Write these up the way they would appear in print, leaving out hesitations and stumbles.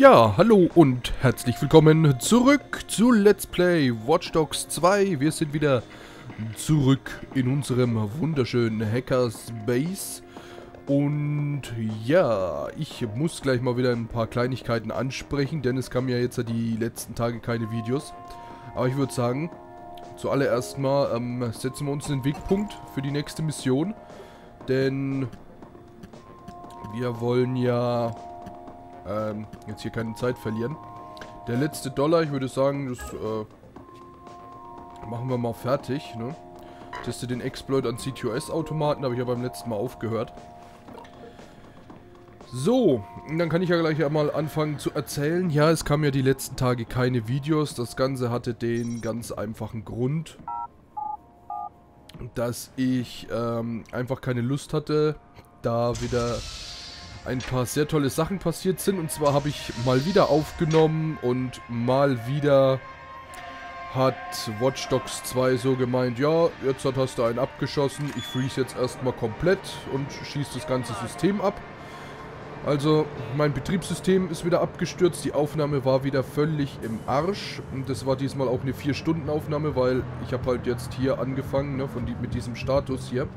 Ja, hallo und herzlich willkommen zurück zu Let's Play Watch Dogs 2. Wir sind wieder zurück in unserem wunderschönen Hackerspace. Und ja, ich muss gleich mal wieder ein paar Kleinigkeiten ansprechen, denn es kamen ja jetzt die letzten Tage keine Videos. Aber ich würde sagen, zuallererst mal setzen wir uns den Wegpunkt für die nächste Mission. Denn wir wollen ja jetzt hier keine Zeit verlieren. Der letzte Dollar, ich würde sagen, das machen wir mal fertig, ne? Teste den Exploit an CTOS-Automaten, habe ich ja beim letzten Mal aufgehört. So, dann kann ich ja gleich einmal anfangen zu erzählen. Ja, es kamen ja die letzten Tage keine Videos. Das Ganze hatte den ganz einfachen Grund, dass ich einfach keine Lust hatte, da wieder ein paar sehr tolle Sachen passiert sind. Und zwar habe ich mal wieder aufgenommen und mal wieder hat Watch Dogs 2 so gemeint, ja, jetzt hast du einen abgeschossen, ich freeze jetzt erstmal komplett und schieße das ganze System ab. Also, mein Betriebssystem ist wieder abgestürzt, die Aufnahme war wieder völlig im Arsch. Und das war diesmal auch eine 4-Stunden-Aufnahme, weil ich habe halt jetzt hier angefangen, ne, mit diesem Status hier.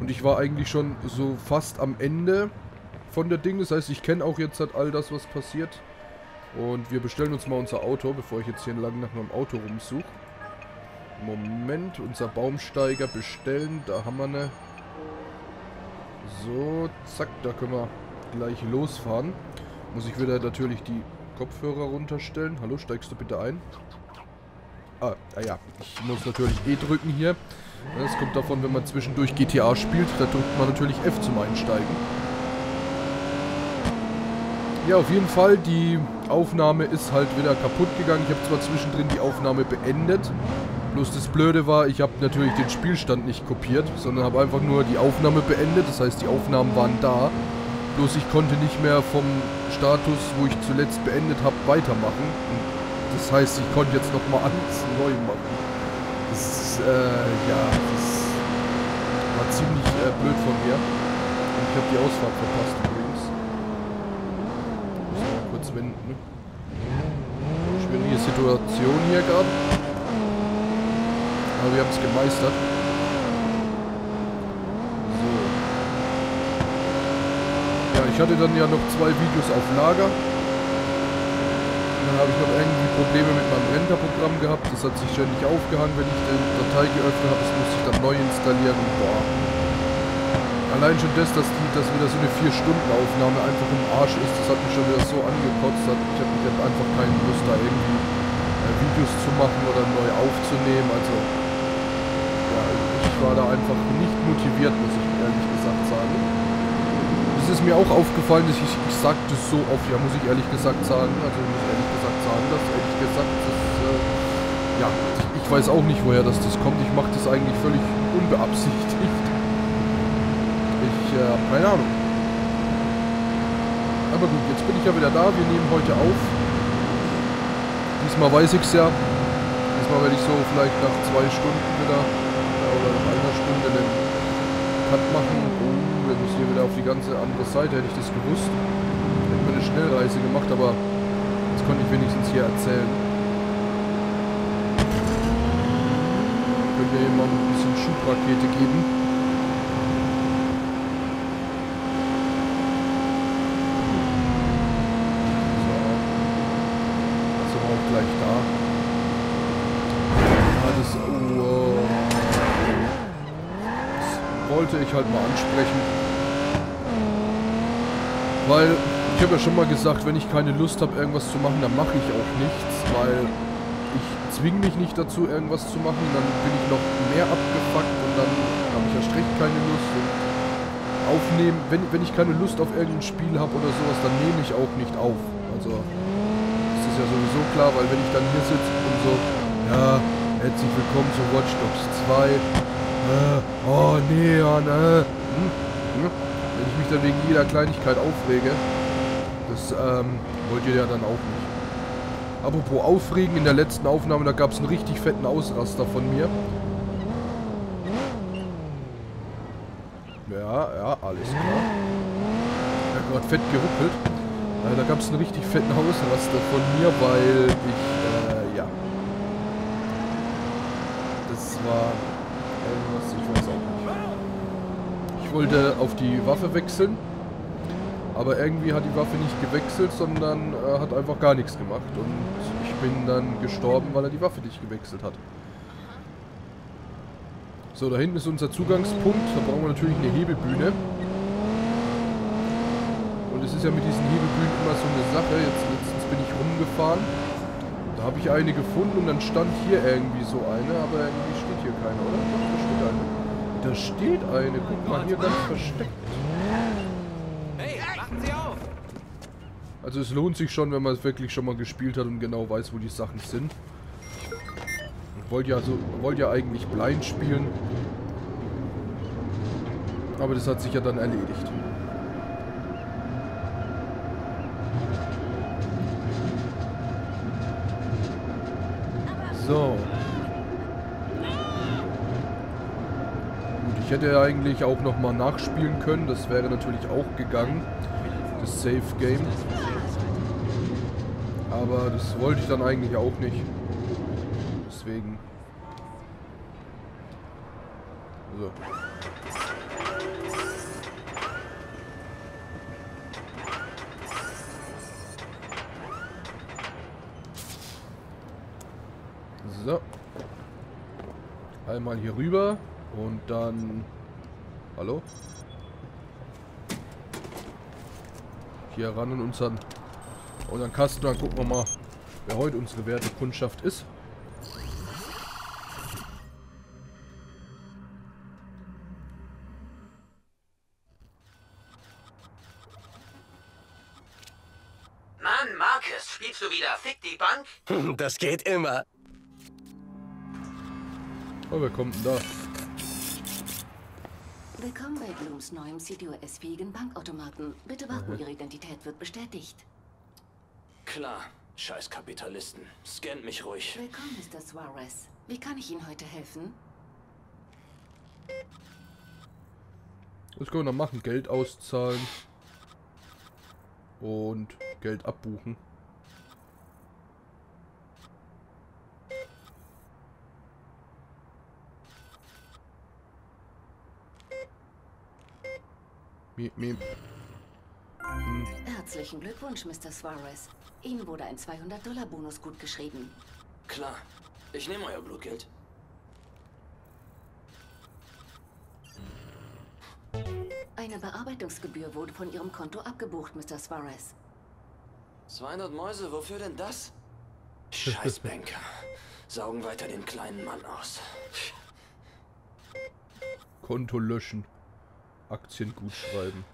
Und ich war eigentlich schon so fast am Ende von der Ding, das heißt, ich kenne auch jetzt halt all das, was passiert. Und wir bestellen uns mal unser Auto, bevor ich jetzt hier lang nach meinem Auto rumsuche. Moment, unser Baumsteiger bestellen, da haben wir eine. So, zack, da können wir gleich losfahren. Muss ich wieder natürlich die Kopfhörer runterstellen. Hallo, steigst du bitte ein? Ah, ja, ich muss natürlich E drücken hier. Das kommt davon, wenn man zwischendurch GTA spielt, da drückt man natürlich F zum Einsteigen. Ja, auf jeden Fall, die Aufnahme ist halt wieder kaputt gegangen. Ich habe zwar zwischendrin die Aufnahme beendet, bloß das Blöde war, ich habe natürlich den Spielstand nicht kopiert, sondern habe einfach nur die Aufnahme beendet. Das heißt, die Aufnahmen waren da, bloß ich konnte nicht mehr vom Status, wo ich zuletzt beendet habe, weitermachen. Das heißt, ich konnte jetzt nochmal alles neu machen. Das, ja, das war ziemlich blöd von mir. Und ich habe die Ausfahrt verpasst. Wenden. Schwierige Situation hier gerade. Aber wir haben es gemeistert. So. Ja, ich hatte dann ja noch 2 Videos auf Lager. Und dann habe ich noch irgendwie Probleme mit meinem Renderprogramm gehabt. Das hat sich ständig aufgehangen, wenn ich die Datei geöffnet habe. Das musste ich dann neu installieren. Boah. Allein schon das, dass wieder so eine 4-Stunden-Aufnahme einfach im Arsch ist, das hat mich schon wieder so angekotzt. Ich habe einfach keine Lust, da irgendwie Videos zu machen oder neu aufzunehmen. Also, ja, ich war da einfach nicht motiviert, muss ich ehrlich gesagt sagen. Es ist mir auch aufgefallen, dass ich sagte so oft, ja, muss ich ehrlich gesagt sagen, ja, ich weiß auch nicht, woher das kommt. Ich mache das eigentlich völlig unbeabsichtigt. Ich habe keine Ahnung. Aber gut, jetzt bin ich ja wieder da. Wir nehmen heute auf. Diesmal weiß ich es ja. Diesmal werde ich so vielleicht nach 2 Stunden wieder oder nach einer Stunde den Cut machen. Oh, wir müssen hier wieder auf die ganze andere Seite. Hätte ich das gewusst, hätten wir eine Schnellreise gemacht, aber das konnte ich wenigstens hier erzählen. Können wir hier mal ein bisschen Schubrakete geben. Gleich da. Alles, oh, das wollte ich halt mal ansprechen. Weil, ich habe ja schon mal gesagt, wenn ich keine Lust habe, irgendwas zu machen, dann mache ich auch nichts. Weil ich zwinge mich nicht dazu, irgendwas zu machen. Dann bin ich noch mehr abgefuckt und dann habe ich erst recht keine Lust. Und aufnehmen, wenn ich keine Lust auf irgendein Spiel habe oder sowas, dann nehme ich auch nicht auf. Also, ist ja sowieso klar, weil wenn ich dann hier sitze und so, ja, herzlich willkommen zu Watch Dogs 2, oh nee, ja, wenn ich mich dann wegen jeder Kleinigkeit aufrege, das wollt ihr ja dann auch nicht. Apropos aufregen, in der letzten Aufnahme, da gab es einen richtig fetten Ausraster von mir. Ja, alles klar. Ja, gerade fett geruppelt. Da gab es einen richtig fetten Hausraster von mir, weil ich, ja. Das war irgendwas, ich weiß auch nicht. Ich wollte auf die Waffe wechseln, aber irgendwie hat die Waffe nicht gewechselt, sondern hat einfach gar nichts gemacht. Und ich bin dann gestorben, weil er die Waffe nicht gewechselt hat. So, da hinten ist unser Zugangspunkt. Da brauchen wir natürlich eine Hebebühne. Und es ist ja mit diesen Hebebühnen immer so eine Sache. Jetzt letztens bin ich rumgefahren. Da habe ich eine gefunden und dann stand hier irgendwie so eine. Aber irgendwie steht hier keine, oder? Doch, da steht eine. Da steht eine. Guck mal, hier ganz versteckt. Hey, machen Sie auf! Also es lohnt sich schon, wenn man es wirklich schon mal gespielt hat und genau weiß, wo die Sachen sind. Wollt ja eigentlich blind spielen. Aber das hat sich ja dann erledigt. So. Gut, ich hätte eigentlich auch nochmal nachspielen können. Das wäre natürlich auch gegangen. Das Safe Game. Aber das wollte ich dann eigentlich auch nicht. Deswegen. So. So. Einmal hier rüber und dann. Hallo? Hier ran in unseren Kasten, dann gucken wir mal, wer heute unsere werte Kundschaft ist. Spielst du wieder Fick die Bank? Das geht immer. Oh, wer kommt denn da? Willkommen bei Blooms neuem CDOS-fähigen Bankautomaten. Bitte warten, Ihre Identität wird bestätigt. Klar, scheiß Kapitalisten. Scannt mich ruhig. Willkommen, Mr. Suarez. Wie kann ich Ihnen heute helfen? Was können wir noch machen? Geld auszahlen. Und Geld abbuchen. Herzlichen Glückwunsch, Mr. Suarez. Ihnen wurde ein $200 Bonus gutgeschrieben. Klar, ich nehme euer Blutgeld. Eine Bearbeitungsgebühr wurde von Ihrem Konto abgebucht, Mr. Suarez. 200 Mäuse, wofür denn das? Scheiß Banker. Saugen weiter den kleinen Mann aus. Konto löschen. Aktien gut schreiben.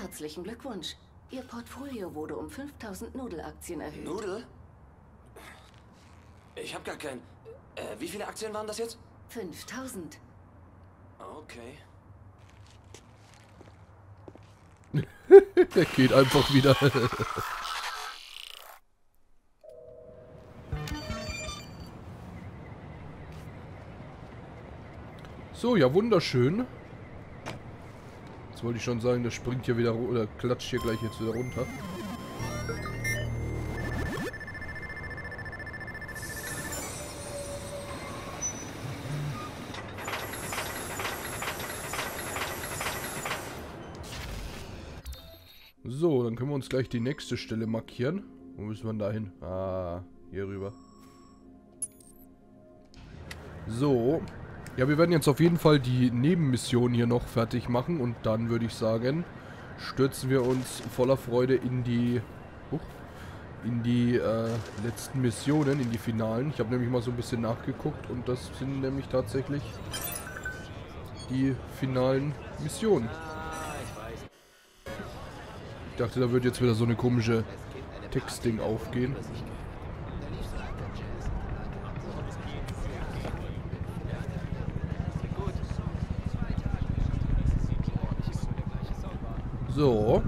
Herzlichen Glückwunsch. Ihr Portfolio wurde um 5000 Nudelaktien erhöht. Nudel? Ich habe gar kein... wie viele Aktien waren das jetzt? 5000. Okay. Der geht einfach wieder. So, ja, wunderschön. Jetzt wollte ich schon sagen, das springt hier wieder oder klatscht hier gleich jetzt wieder runter. So, dann können wir uns gleich die nächste Stelle markieren. Wo müssen wir denn da hin? Ah, hier rüber. So. Ja, wir werden jetzt auf jeden Fall die Nebenmission hier noch fertig machen. Und dann würde ich sagen, stürzen wir uns voller Freude in die letzten Missionen, in die finalen. Ich habe nämlich mal so ein bisschen nachgeguckt und das sind nämlich tatsächlich die finalen Missionen. Ich dachte, da wird jetzt wieder so eine komische Textding aufgehen. So.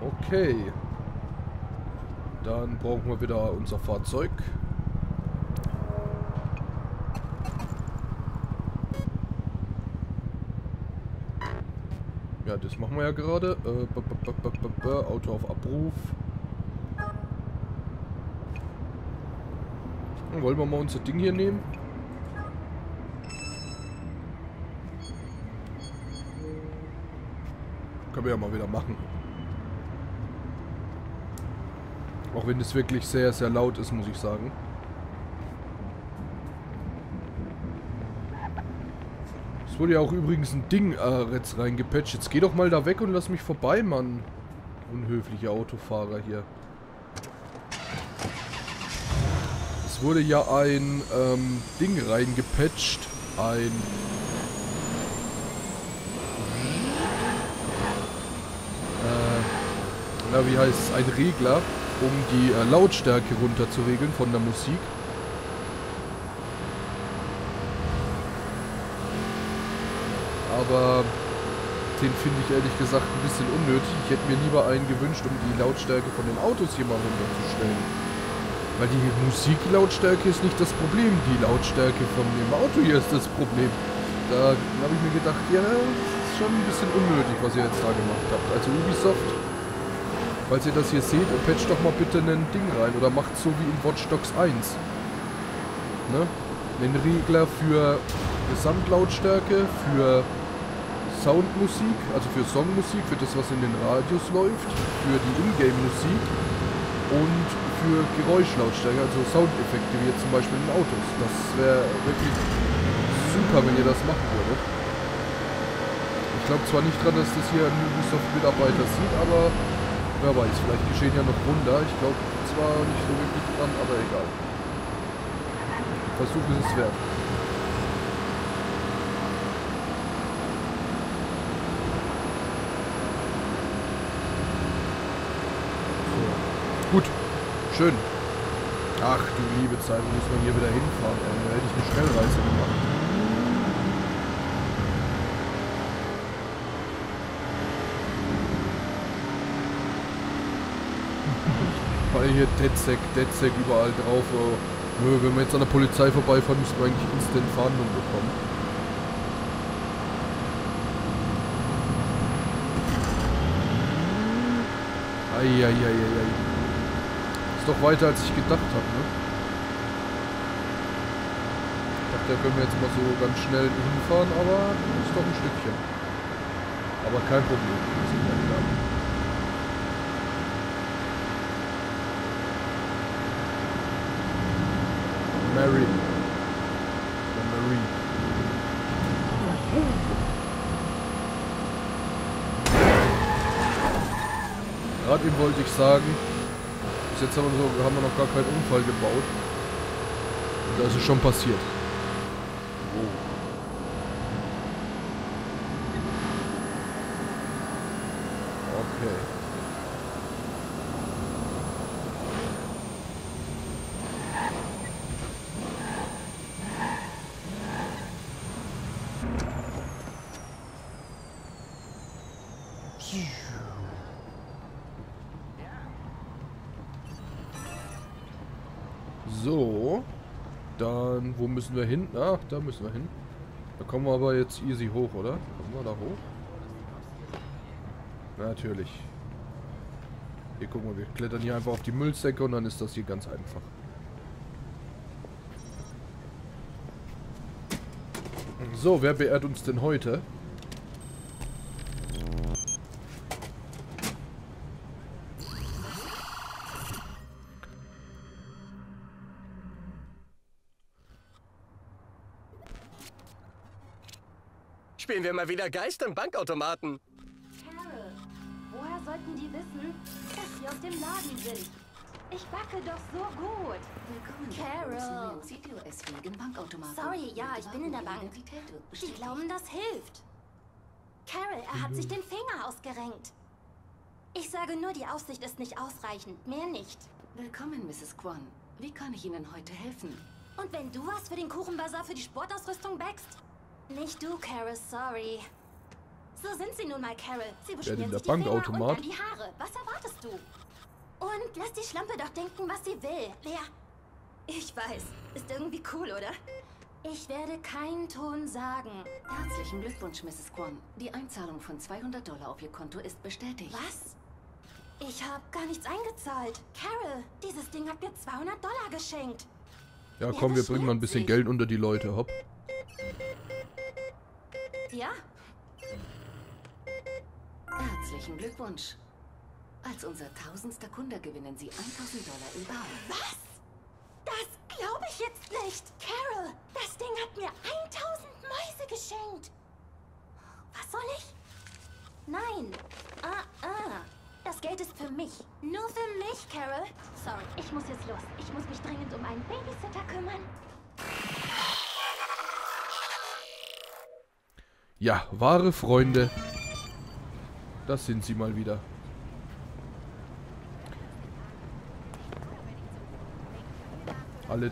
Okay. Dann brauchen wir wieder unser Fahrzeug. Ja, das machen wir ja gerade. Auto auf Abruf. Dann wollen wir mal unser Ding hier nehmen. Können wir ja mal wieder machen. Auch wenn es wirklich sehr, sehr laut ist, muss ich sagen. Es wurde ja auch übrigens ein Ding jetzt reingepatcht. Jetzt geh doch mal da weg und lass mich vorbei, Mann. Unhöflicher Autofahrer hier. Es wurde ja ein Ding reingepatcht. Ein... na, wie heißt es? Ein Regler, um die Lautstärke runter zu regeln von der Musik. Aber den finde ich ehrlich gesagt ein bisschen unnötig. Ich hätte mir lieber einen gewünscht, um die Lautstärke von den Autos hier mal runterzustellen. Weil die Musiklautstärke ist nicht das Problem. Die Lautstärke von dem Auto hier ist das Problem. Da habe ich mir gedacht, ja, das ist schon ein bisschen unnötig, was ihr jetzt da gemacht habt. Also Ubisoft, falls ihr das hier seht, patcht doch mal bitte ein Ding rein. Oder macht so wie in Watch Dogs 1. Ne? Einen Regler für Gesamtlautstärke, für Soundmusik, also für Songmusik, für das, was in den Radios läuft, für die Ingame-Musik und für Geräuschlautstärke, also Soundeffekte, wie jetzt zum Beispiel in Autos. Das wäre wirklich super, wenn ihr das machen würdet. Ich glaube zwar nicht dran, dass das hier ein Ubisoft-Mitarbeiter sieht, aber wer weiß, vielleicht geschehen ja noch Wunder. Ich glaube zwar nicht so wirklich dran, aber egal. Versuch ist es wert. Gut, schön. Ach du liebe Zeit, wo muss man hier wieder hinfahren? Da hätte ich eine Schnellreise gemacht. Weil hier Dead Sack überall drauf. Wenn wir jetzt an der Polizei vorbeifahren, müssen wir eigentlich instant Fahndung bekommen. Eieieiei. Doch weiter als ich gedacht habe, ne? Ich dachte, da können wir jetzt mal so ganz schnell hinfahren, aber ist doch ein Stückchen. Aber kein Problem, wir sind ja wieder. Mary. Oder Marie. Gerade eben wollte ich sagen, bis jetzt haben wir noch gar keinen Unfall gebaut. Und da ist es schon passiert. Oh. Okay. So, dann, wo müssen wir hin? Ach, da müssen wir hin. Da kommen wir aber jetzt easy hoch, oder? Kommen wir da hoch? Natürlich. Hier, guck mal, wir klettern hier einfach auf die Müllsäcke und dann ist das hier ganz einfach. So, wer beehrt uns denn heute? Spielen wir mal wieder Geist im Bankautomaten. Carol, woher sollten die wissen, dass wir aus dem Laden sind? Ich backe doch so gut. Willkommen, Carol. Im Bankautomaten. Sorry, ja, ich bin in der Bank. Die glauben, das hilft. Carol, er hat sich den Finger ausgerenkt. Ich sage nur, die Aufsicht ist nicht ausreichend, mehr nicht. Willkommen, Mrs. Kwon. Wie kann ich Ihnen heute helfen? Und wenn du was für den Kuchenbazar für die Sportausrüstung backst? Nicht du, Carol, sorry. So sind sie nun mal, Carol. Sie beschmieren sich die Finger und dann die Haare. Was erwartest du? Und lass die Schlampe doch denken, was sie will. Wer? Ich weiß. Ist irgendwie cool, oder? Ich werde keinen Ton sagen. Herzlichen Glückwunsch, Mrs. Kwon. Die Einzahlung von $200 auf Ihr Konto ist bestätigt. Was? Ich habe gar nichts eingezahlt. Carol, dieses Ding hat mir $200 geschenkt. Ja, komm, ja, wir bringen mal ein bisschen Geld unter die Leute, hopp. Ja. Herzlichen Glückwunsch. Als unser 1000. Kunde gewinnen Sie $1000 in Bar. Was? Das glaube ich jetzt nicht. Carol, das Ding hat mir 1000 Mäuse geschenkt. Was soll ich? Nein. Das Geld ist für mich. Nur für mich, Carol. Sorry, ich muss jetzt los. Ich muss mich dringend um einen Babysitter kümmern. Ja, wahre Freunde. Das sind sie mal wieder.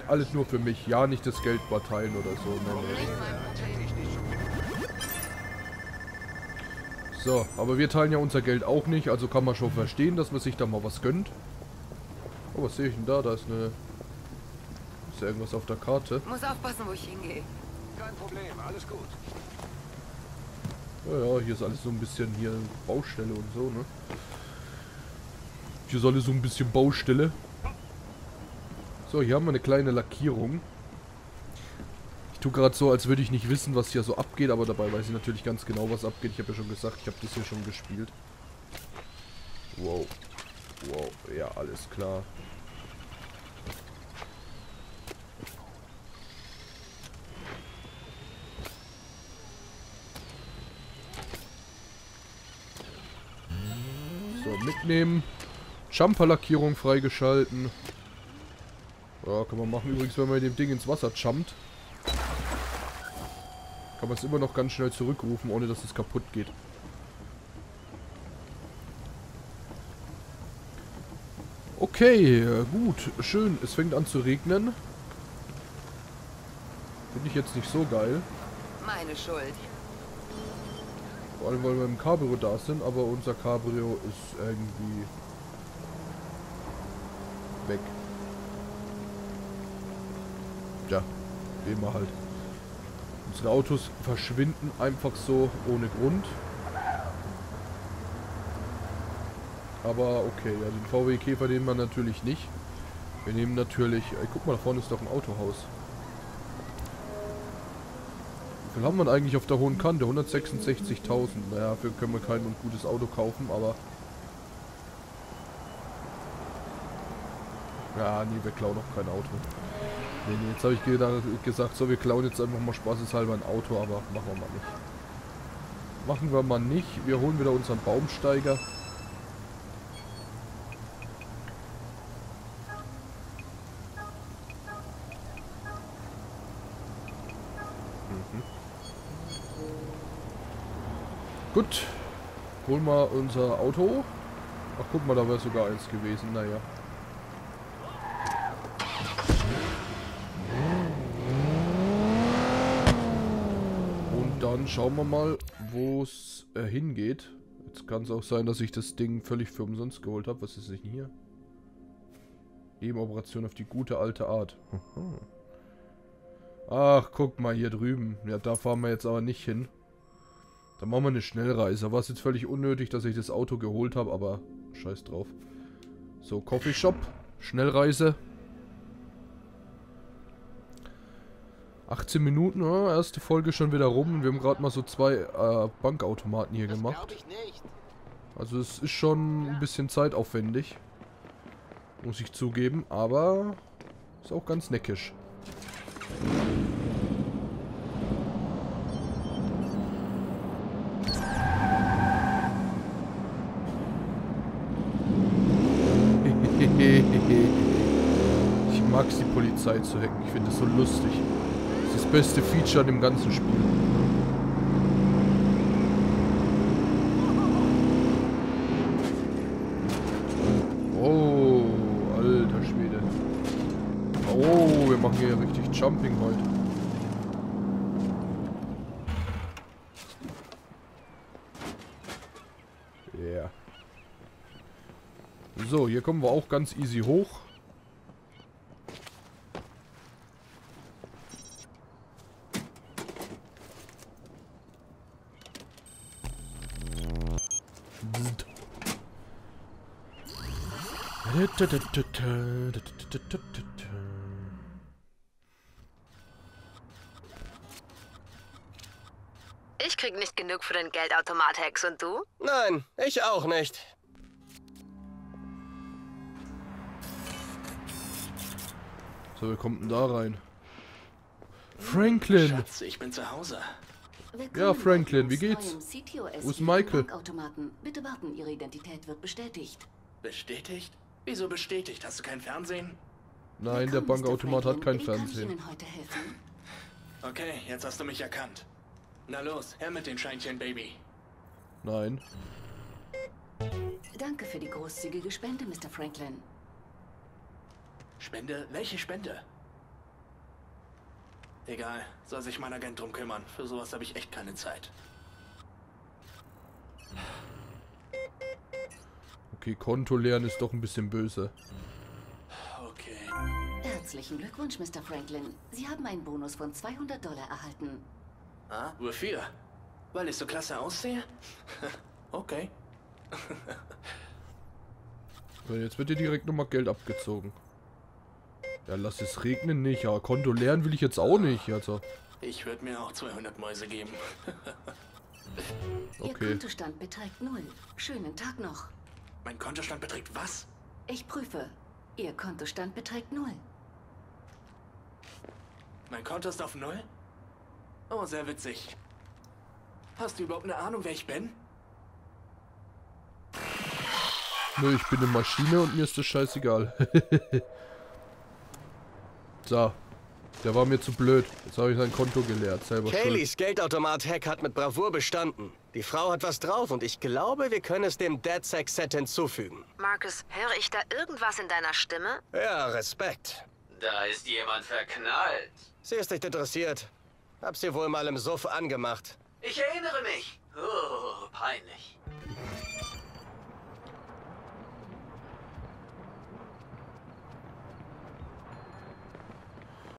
Alles nur für mich. Ja, nicht das Geld verteilen oder so. So, aber wir teilen ja unser Geld auch nicht. Also kann man schon verstehen, dass man sich da mal was gönnt. Oh, was sehe ich denn da? Da ist eine... Ist da irgendwas auf der Karte? Muss aufpassen, wo ich hingehe. Kein Problem, alles gut. Ja, hier ist alles so ein bisschen hier Baustelle und so, ne? Hier soll es so ein bisschen Baustelle. So, hier haben wir eine kleine Lackierung. Ich tue gerade so, als würde ich nicht wissen, was hier so abgeht, aber dabei weiß ich natürlich ganz genau, was abgeht. Ich habe ja schon gesagt, ich habe das hier schon gespielt. Wow. Wow, ja, alles klar. Mitnehmen. Jumper-Lackierung freigeschalten. Ja, kann man machen. Übrigens, wenn man mit dem Ding ins Wasser jumpt, kann man es immer noch ganz schnell zurückrufen, ohne dass es kaputt geht. Okay, gut. Schön. Es fängt an zu regnen. Finde ich jetzt nicht so geil. Meine Schuld. Vor allem, weil wir im Cabrio da sind, aber unser Cabrio ist irgendwie weg. Ja, wie immer halt. Unsere Autos verschwinden einfach so ohne Grund. Aber okay, ja, den VW Käfer nehmen wir natürlich nicht. Wir nehmen natürlich... Ey, guck mal, da vorne ist doch ein Autohaus. Wie viel haben wir eigentlich auf der hohen Kante? 166.000. Naja, dafür können wir kein gutes Auto kaufen, aber... Ja, nee, wir klauen noch kein Auto. Nee, nee, jetzt habe ich gesagt, so, wir klauen jetzt einfach mal spaßeshalber ein Auto, aber machen wir mal nicht. Machen wir mal nicht. Wir holen wieder unseren Baumsteiger. Gut, holen wir unser Auto. Ach, guck mal, da wäre sogar eins gewesen, naja. Und dann schauen wir mal, wo es hingeht. Jetzt kann es auch sein, dass ich das Ding völlig für umsonst geholt habe. Was ist denn hier? Nebenoperation auf die gute alte Art. Ach, guck mal, hier drüben. Ja, da fahren wir jetzt aber nicht hin. Dann machen wir eine Schnellreise. War es jetzt völlig unnötig, dass ich das Auto geholt habe, aber scheiß drauf. So, Coffee Shop, Schnellreise. 18 Minuten, erste Folge schon wieder rum. Wir haben gerade mal so zwei Bankautomaten hier gemacht. Also es ist schon ein bisschen zeitaufwendig. Muss ich zugeben, aber ist auch ganz neckisch. Ich mag es, die Polizei zu hacken. Ich finde es so lustig. Das ist das beste Feature an dem ganzen Spiel. Oh, alter Schwede. Oh, wir machen hier richtig Jumping heute. Ja. Yeah. So, hier kommen wir auch ganz easy hoch. Ich krieg nicht genug für den Geldautomat-Hex und du? Nein, ich auch nicht. So, wir kommen da rein. Franklin! Schatz, ich bin zu Hause. Ja, Franklin, wie geht's? Wo ist Michael? Bitte warten, Ihre Identität wird bestätigt. Bestätigt? Wieso bestätigt? Hast du kein Fernsehen? Nein, der Bankautomat hat kein Fernsehen. Okay, jetzt hast du mich erkannt. Na los, her mit den Scheinchen, Baby. Nein. Danke für die großzügige Spende, Mr. Franklin. Spende? Welche Spende? Egal, soll sich mein Agent drum kümmern. Für sowas habe ich echt keine Zeit. Okay, Konto leeren ist doch ein bisschen böse. Okay. Herzlichen Glückwunsch, Mr. Franklin. Sie haben einen Bonus von $200 erhalten. Ah, wofür? Weil ich so klasse aussehe? Okay. So, jetzt wird dir direkt nochmal Geld abgezogen. Ja, lass es regnen nicht, aber Konto leeren will ich jetzt auch nicht, also. Ich würde mir auch 200 Mäuse geben. Okay. Ihr Kontostand beträgt 0. Schönen Tag noch. Mein Kontostand beträgt was? Ich prüfe. Ihr Kontostand beträgt 0. Mein Konto ist auf 0? Oh, sehr witzig. Hast du überhaupt eine Ahnung, wer ich bin? Nö, ich bin eine Maschine und mir ist das scheißegal. So. Der war mir zu blöd. Jetzt habe ich sein Konto geleert. Selber schuld. Kayleys Geldautomat-Hack hat mit Bravour bestanden. Die Frau hat was drauf und ich glaube, wir können es dem Dead-Sack-Set hinzufügen. Marcus, höre ich da irgendwas in deiner Stimme? Ja, Respekt. Da ist jemand verknallt. Sie ist nicht interessiert. Hab sie wohl mal im Suff angemacht. Ich erinnere mich. Oh, peinlich.